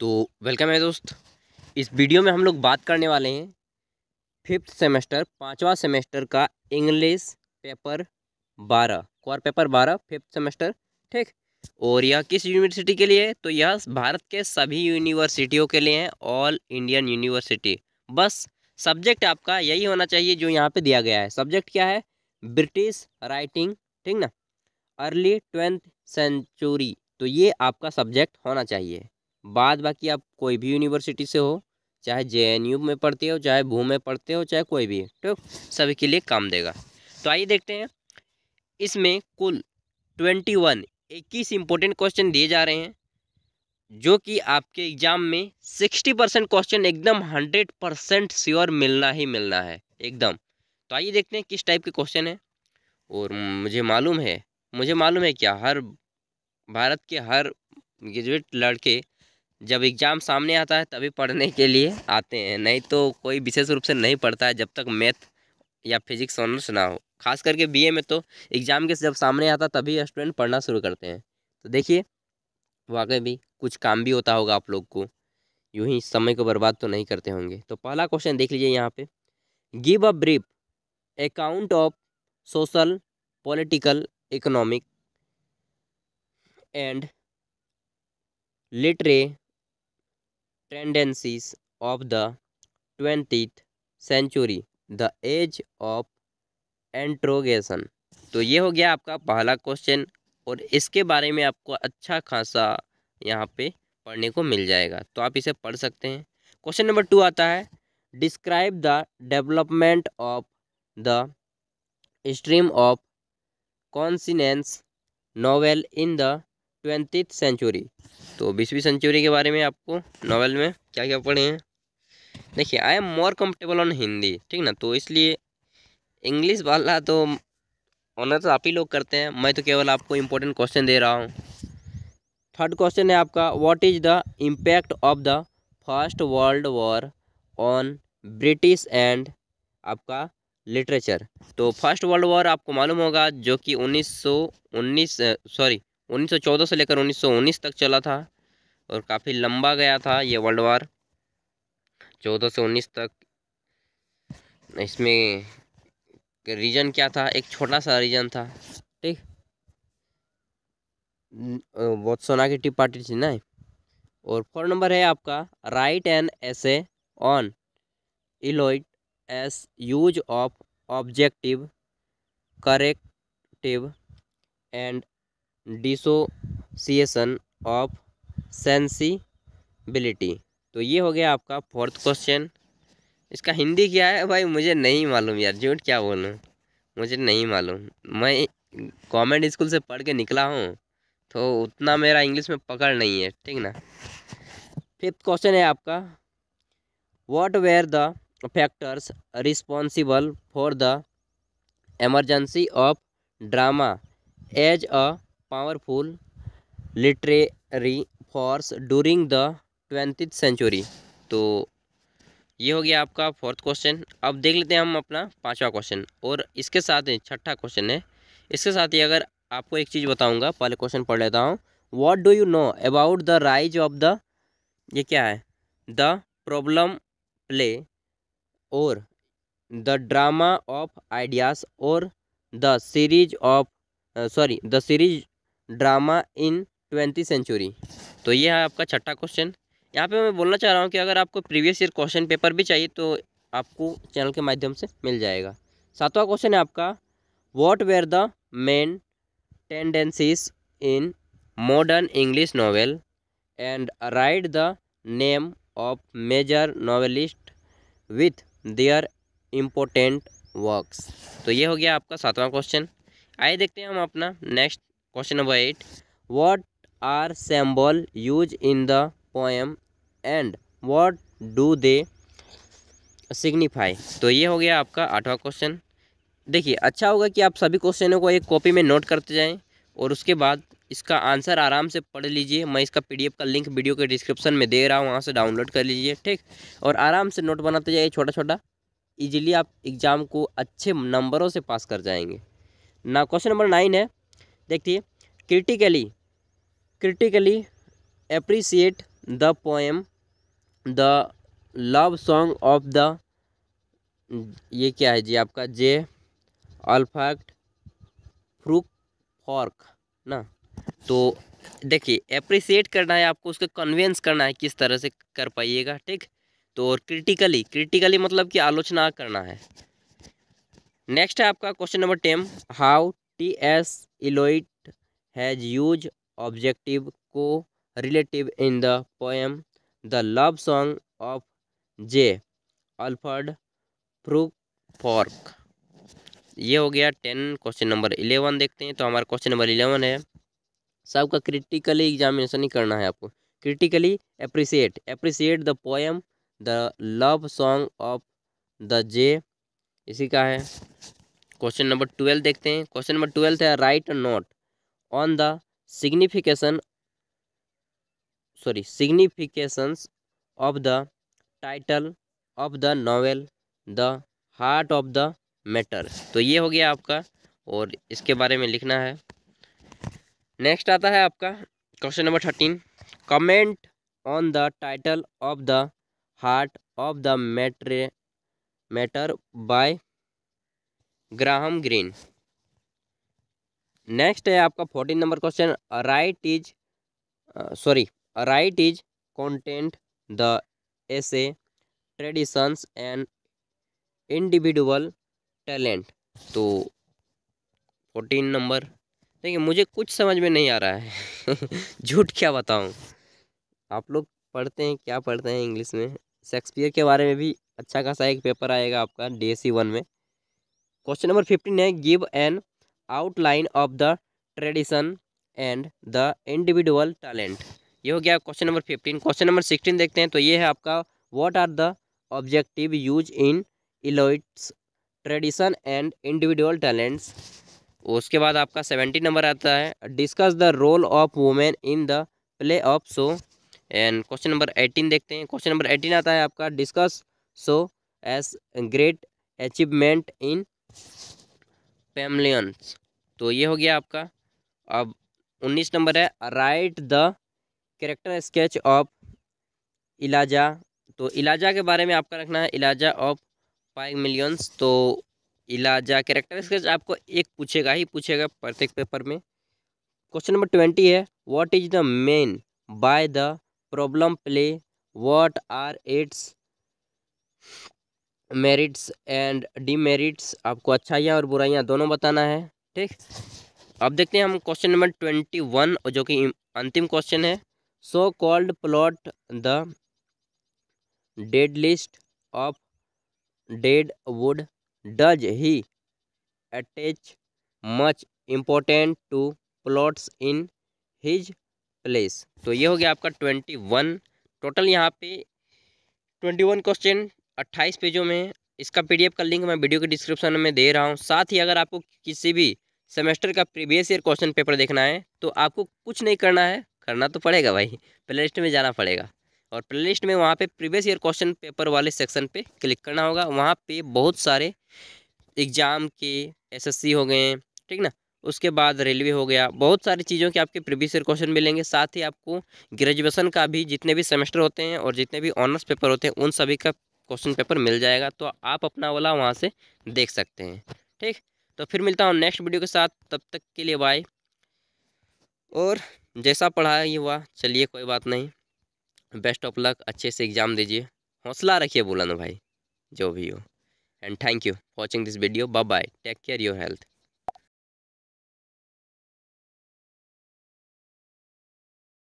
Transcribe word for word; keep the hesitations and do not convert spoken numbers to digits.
तो वेलकम है दोस्त। इस वीडियो में हम लोग बात करने वाले हैं फिफ्थ सेमेस्टर पाँचवा सेमेस्टर का इंग्लिश पेपर बारह कोर पेपर बारह फिफ्थ सेमेस्टर, ठीक। और यह किस यूनिवर्सिटी के लिए है? तो यह भारत के सभी यूनिवर्सिटियों के लिए है, ऑल इंडियन यूनिवर्सिटी। बस सब्जेक्ट आपका यही होना चाहिए जो यहाँ पे दिया गया है। सब्जेक्ट क्या है? ब्रिटिश राइटिंग, ठीक ना, अर्ली ट्वेंथ सेंचुरी। तो ये आपका सब्जेक्ट होना चाहिए। बाद बाकी आप कोई भी यूनिवर्सिटी से हो, चाहे जेएनयू में पढ़ते हो, चाहे भू में पढ़ते हो, चाहे कोई भी, ठीक, सभी के लिए काम देगा। तो आइए देखते हैं, इसमें कुल ट्वेंटी वन इक्कीस इंपॉर्टेंट क्वेश्चन दिए जा रहे हैं, जो कि आपके एग्ज़ाम में सिक्सटी परसेंट क्वेश्चन एकदम हंड्रेड परसेंट श्योर मिलना ही मिलना है एकदम। तो आइए देखते हैं किस टाइप के क्वेश्चन है। और मुझे मालूम है मुझे मालूम है क्या हर भारत के हर ग्रेजुएट लड़के जब एग्ज़ाम सामने आता है तभी पढ़ने के लिए आते हैं, नहीं तो कोई विशेष रूप से नहीं पढ़ता है जब तक मैथ या फिजिक्स ऑनर्स ना हो। खास करके बीए में तो एग्ज़ाम के जब सामने आता तभी स्टूडेंट पढ़ना शुरू करते हैं। तो देखिए, वाकई भी कुछ काम भी होता होगा आप लोग को, यूं ही समय को बर्बाद तो नहीं करते होंगे। तो पहला क्वेश्चन देख लीजिए यहाँ पे, give a brief account of social political economic and literary tendencies of the twentieth century, the age of interrogation. तो ये हो गया आपका पहला क्वेश्चन, और इसके बारे में आपको अच्छा खासा यहाँ पे पढ़ने को मिल जाएगा, तो आप इसे पढ़ सकते हैं। क्वेश्चन नंबर टू आता है, describe the development of the stream of consciousness novel in the twentieth century. तो बीसवीं सेंचुरी के बारे में आपको नॉवेल में क्या क्या पढ़े हैं, देखिए। I am more comfortable on Hindi, ठीक ना, तो इसलिए इंग्लिश वाला तो ऑनर तो आप ही लोग करते हैं, मैं तो केवल आपको इम्पोर्टेंट क्वेश्चन दे रहा हूँ। थर्ड क्वेश्चन है आपका, what is the impact of the first world war on British and आपका लिटरेचर। तो फर्स्ट वर्ल्ड वॉर आपको मालूम होगा जो कि उन्नीस सौ उन्नीस सॉरी उन्नीस सौ चौदह से लेकर उन्नीस सौ उन्नीस तक चला था, और काफ़ी लंबा गया था ये वर्ल्ड वॉर, चौदह से उन्नीस तक। इसमें रीजन क्या था? एक छोटा सा रीजन था, ठीक, बोत्सवाना की टी पार्टी थी ना। और फोर नंबर है आपका, write an essay on Eliot's use of objective correlative and dissociation of sensibility. तो ये हो गया आपका फोर्थ क्वेश्चन। इसका हिंदी क्या है भाई? मुझे नहीं मालूम यार, झूठ क्या बोलूँ, मुझे नहीं मालूम। मैं गवर्नमेंट स्कूल से पढ़ के निकला हूँ, तो उतना मेरा इंग्लिश में पकड़ नहीं है, ठीक ना। फिफ्थ क्वेश्चन है आपका, what were the factors responsible for the emergence of drama as a powerful literary force during the twentieth century. तो ये हो गया आपका फोर्थ क्वेश्चन। अब देख लेते हैं हम अपना पांचवा क्वेश्चन, और इसके साथ ही छठा क्वेश्चन है। इसके साथ ही अगर आपको एक चीज़ बताऊंगा, पहले क्वेश्चन पढ़ लेता हूँ। What do you know about the rise of the, ये क्या है, द प्रॉब्लम प्ले और द ड्रामा ऑफ आइडियाज़ और the series of sorry the series drama in twenty century. तो ये है आपका छठा क्वेश्चन। यहाँ पे मैं बोलना चाह रहा हूँ कि अगर आपको प्रीवियस ईयर क्वेश्चन पेपर भी चाहिए तो आपको चैनल के माध्यम से मिल जाएगा। सातवां क्वेश्चन है आपका, what were the main tendencies in modern English novel and write the name of major novelist with their important works. तो ये हो गया आपका सातवां क्वेश्चन। आइए देखते हैं हम अपना next question number eight, what are symbol use in the poem and what do they signify. तो ये हो गया आपका आठवां क्वेश्चन। देखिए, अच्छा होगा कि आप सभी क्वेश्चनों को एक कॉपी में नोट करते जाएं और उसके बाद इसका आंसर आराम से पढ़ लीजिए। मैं इसका पीडीएफ का लिंक वीडियो के डिस्क्रिप्शन में दे रहा हूँ, वहाँ से डाउनलोड कर लीजिए, ठीक। और आराम से नोट बनाते जाइए छोटा छोटा, इजीली आप एग्ज़ाम को अच्छे नंबरों से पास कर जाएंगे। ना। क्वेश्चन नंबर नाइन है, देखिए, critically critically appreciate the poem the love song of the, ये क्या है जी आपका, जे अल्फाक्ट फ्रूक फॉर्क ना। तो देखिए अप्रिशिएट करना है आपको, उसको कन्वेंस करना है किस तरह से कर पाइएगा, ठीक। तो और क्रिटिकली क्रिटिकली मतलब कि आलोचना करना है। नेक्स्ट है आपका question number ten, how T S Eliot has use objective correlative in the poem the love song of J Alfred Prufrock. ये हो गया टेन। क्वेश्चन नंबर इलेवन देखते हैं। तो हमारा क्वेश्चन नंबर इलेवन है, सबका क्रिटिकली एग्जामिनेशन ही करना है आपको। Critically appreciate appreciate the poem the love song of the J, इसी का है। क्वेश्चन नंबर ट्वेल्व देखते हैं। क्वेश्चन नंबर ट्वेल्थ है, write note on the signification sorry significations of the title of the novel the heart of the matter. तो ये हो गया आपका, और इसके बारे में लिखना है। नेक्स्ट आता है आपका question number thirteen, comment on the title of the heart of the matter matter by Graham Greene. Next है आपका fourteen number question, write is sorry write is content the essay traditions and individual talent. तो fourteen number देखिए, मुझे कुछ समझ में नहीं आ रहा है झूठ क्या बताऊं। आप लोग पढ़ते हैं क्या पढ़ते हैं इंग्लिश में, शेक्सपियर के बारे में भी अच्छा खासा एक पेपर आएगा आपका डी एस सी वन में। क्वेश्चन नंबर फिफ्टीन है, give an outline of the tradition and the individual talent. ये हो गया question number fifteen. Question number sixteen देखते हैं। तो ये है आपका, what are the objective use in Eliot's tradition and individual talents. उसके बाद आपका सेवेंटी नंबर आता है, discuss the role of women in the play of Shaw and. Question number eighteen देखते हैं। क्वेश्चन नंबर एटीन आता है आपका, discuss Shaw as great achievement in Pygmalion. तो ये हो गया आपका। अब उन्नीस नंबर है, write the character sketch of Eliza. तो इलाजा के बारे में आपका रखना है, इलाजा ऑफ फाइव मिलियंस। तो इलाजा कैरेक्टर स्केच आपको एक पूछेगा ही पूछेगा प्रत्येक पेपर में। क्वेश्चन नंबर ट्वेंटी है, what is the main by the problem play, what are its merits and demerits. आपको अच्छाइयाँ और बुराइयाँ दोनों बताना है, ठीक। अब देखते हैं हम क्वेश्चन नंबर ट्वेंटी वन जो कि अंतिम क्वेश्चन है, so called plot the dead list of dead wood does he attach much important to plots in his place. तो ये हो गया आपका ट्वेंटी वन टोटल। यहाँ पे ट्वेंटी वन क्वेश्चन अट्ठाईस पेजों में। इसका पीडीएफ का लिंक मैं वीडियो के डिस्क्रिप्शन में दे रहा हूँ। साथ ही अगर आपको किसी भी सेमेस्टर का प्रीवियस ईयर क्वेश्चन पेपर देखना है तो आपको कुछ नहीं करना है, करना तो पड़ेगा भाई, प्लेलिस्ट में जाना पड़ेगा और प्लेलिस्ट में वहाँ पे प्रीवियस ईयर क्वेश्चन पेपर वाले सेक्शन पे क्लिक करना होगा। वहाँ पे बहुत सारे एग्ज़ाम के, एसएससी हो गए, ठीक ना, उसके बाद रेलवे हो गया, बहुत सारी चीज़ों के आपके प्रीवियस ईयर क्वेश्चन मिलेंगे। साथ ही आपको ग्रेजुएशन का भी जितने भी सेमेस्टर होते हैं और जितने भी ऑनर्स पेपर होते हैं उन सभी का क्वेश्चन पेपर मिल जाएगा। तो आप अपना वाला वहाँ से देख सकते हैं, ठीक। तो फिर मिलता हूँ नेक्स्ट वीडियो के साथ, तब तक के लिए बाय। और जैसा पढ़ा ही हुआ, चलिए कोई बात नहीं, बेस्ट ऑफ लक, अच्छे से एग्ज़ाम दीजिए, हौसला रखिए बुलंद भाई, जो भी हो। And thank you watching this video, bye bye, take care your health.